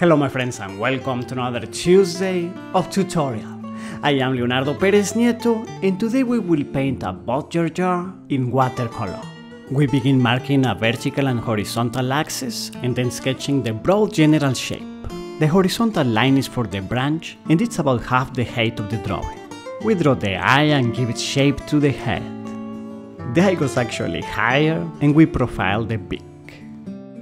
Hello my friends and welcome to another Tuesday of tutorial. I am Leonardo Perez Nieto and today we will paint a Budgerigar in watercolor. We begin marking a vertical and horizontal axis and then sketching the broad general shape. The horizontal line is for the branch and it's about half the height of the drawing. We draw the eye and give it shape to the head. The eye goes actually higher and we profile the beak.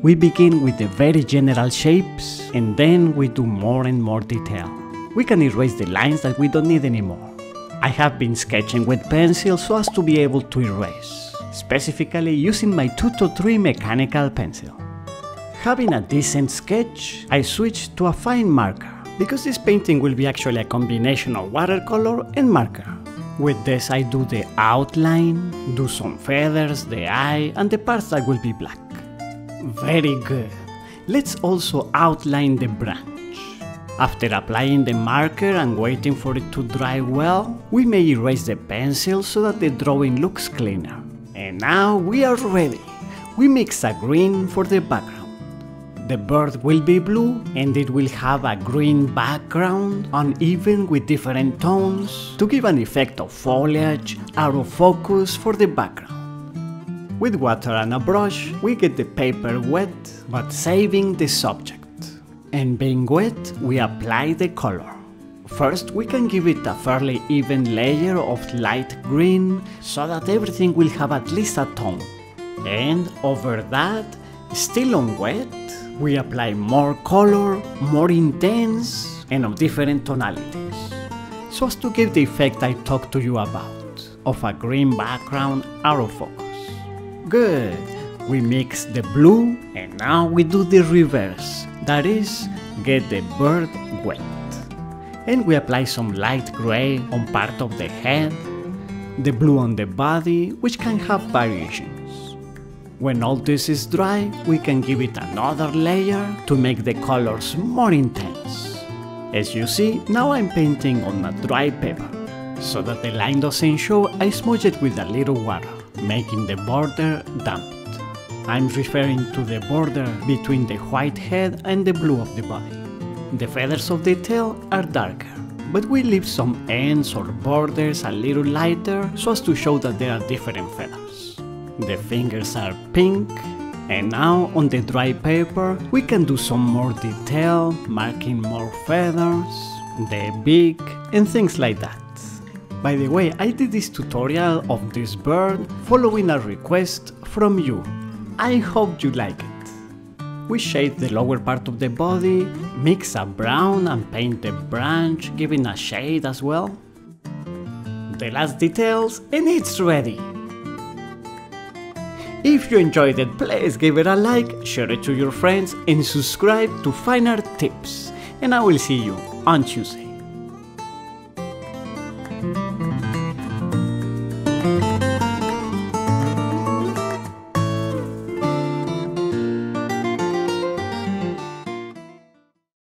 We begin with the very general shapes and then we do more and more detail. We can erase the lines that we don't need anymore. I have been sketching with pencil so as to be able to erase, specifically using my Tutto3 mechanical pencil. Having a decent sketch, I switched to a fine marker, because this painting will be actually a combination of watercolor and marker. With this I do the outline, do some feathers, the eye and the parts that will be black. Very good. Let's also outline the branch. After applying the marker and waiting for it to dry well, we may erase the pencil so that the drawing looks cleaner. And now we are ready. We mix a green for the background. The bird will be blue and it will have a green background, uneven with different tones, to give an effect of foliage, out of focus for the background. With water and a brush, we get the paper wet, but saving the subject. And being wet, we apply the color. First, we can give it a fairly even layer of light green, so that everything will have at least a tone. And over that, still on wet, we apply more color, more intense, and of different tonalities. So as to give the effect I talked to you about, of a green background out of focus. Good, we mix the blue and now we do the reverse, that is, get the bird wet. And we apply some light gray on part of the head, the blue on the body, which can have variations. When all this is dry, we can give it another layer to make the colors more intense. As you see, now I'm painting on a dry paper. So that the line doesn't show, I smudge it with a little water, making the border damped. I'm referring to the border between the white head and the blue of the body. The feathers of the tail are darker, but we leave some ends or borders a little lighter so as to show that there are different feathers. The fingers are pink, and now on the dry paper we can do some more detail, marking more feathers, the beak and things like that. By the way, I did this tutorial of this bird following a request from you. I hope you like it. We shade the lower part of the body, mix a brown and paint the branch, giving a shade as well. The last details and it's ready. If you enjoyed it, please give it a like, share it to your friends and subscribe to Fine Art Tips. And I will see you on Tuesday.